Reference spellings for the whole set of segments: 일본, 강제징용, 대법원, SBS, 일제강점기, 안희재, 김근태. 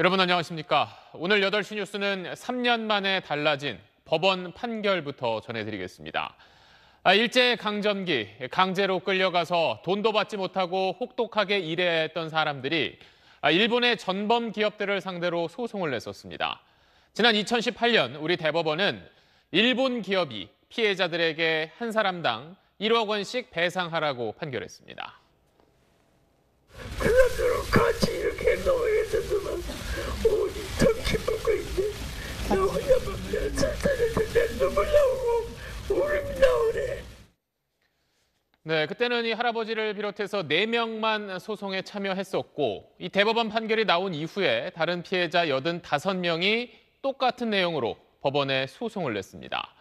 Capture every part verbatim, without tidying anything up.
여러분 안녕하십니까? 오늘 여덟 시 뉴스는 삼 년 만에 달라진 법원 판결부터 전해드리겠습니다. 일제강점기 강제로 끌려가서 돈도 받지 못하고 혹독하게 일했던 사람들이 일본의 전범 기업들을 상대로 소송을 냈었습니다. 지난 이천십팔 년 우리 대법원은 일본 기업이 피해자들에게 한 사람당 일억 원씩 배상하라고 판결했습니다. 그런대로 같이 이렇게 나와야 되더만 오니 더 기쁜 거 있네. 나 혼자 보면 사탄에서 내 눈물 나오고 울음이 나오네. 네, 그때는 이 할아버지를 비롯해서 네 명만 소송에 참여했었고 이 대법원 판결이 나온 이후에 다른 피해자 팔십오 명이 똑같은 내용으로 법원에 소송을 냈습니다.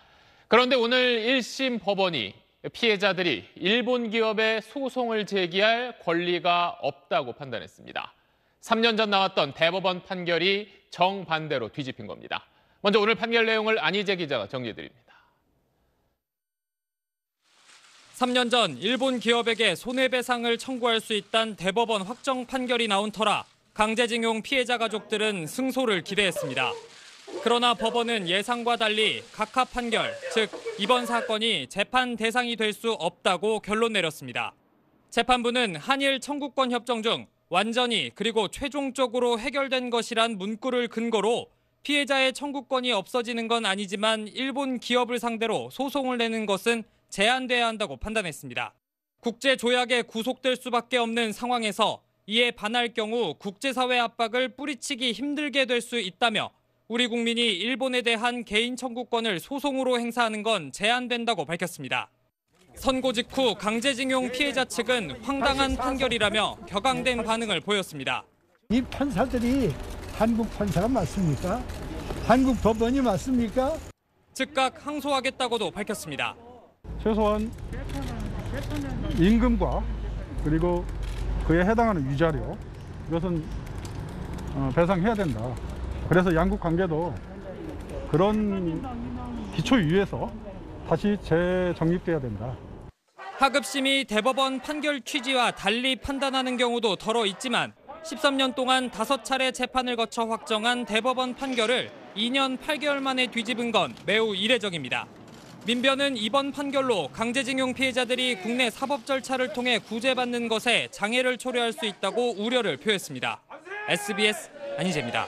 그런데 오늘 일 심 법원이 피해자들이 일본 기업에 소송을 제기할 권리가 없다고 판단했습니다. 삼 년 전 나왔던 대법원 판결이 정반대로 뒤집힌 겁니다. 먼저 오늘 판결 내용을 안희재 기자가 정리해드립니다. 삼 년 전 일본 기업에게 손해배상을 청구할 수 있다는 대법원 확정 판결이 나온 터라 강제징용 피해자 가족들은 승소를 기대했습니다. 그러나 법원은 예상과 달리 각하 판결, 즉 이번 사건이 재판 대상이 될 수 없다고 결론 내렸습니다. 재판부는 한일 청구권 협정 중 완전히 그리고 최종적으로 해결된 것이란 문구를 근거로 피해자의 청구권이 없어지는 건 아니지만 일본 기업을 상대로 소송을 내는 것은 제한돼야 한다고 판단했습니다. 국제조약에 구속될 수밖에 없는 상황에서 이에 반할 경우 국제사회 압박을 뿌리치기 힘들게 될 수 있다며 우리 국민이 일본에 대한 개인 청구권을 소송으로 행사하는 건 제한된다고 밝혔습니다. 선고 직후 강제징용 피해자 측은 황당한 판결이라며 격앙된 반응을 보였습니다. 이 판사들이 한국 판사가 맞습니까? 한국 법원이 맞습니까? 즉각 항소하겠다고도 밝혔습니다. 최소한 임금과 그리고 그에 해당하는 위자료, 이것은 배상해야 된다. 그래서 양국 관계도 그런 기초 위에서 다시 재정립돼야 된다. 하급심이 대법원 판결 취지와 달리 판단하는 경우도 덜어 있지만 십삼 년 동안 다섯 차례 재판을 거쳐 확정한 대법원 판결을 이 년 팔 개월 만에 뒤집은 건 매우 이례적입니다. 민변은 이번 판결로 강제징용 피해자들이 국내 사법 절차를 통해 구제받는 것에 장애를 초래할 수 있다고 우려를 표했습니다. 에스비에스 안희재입니다.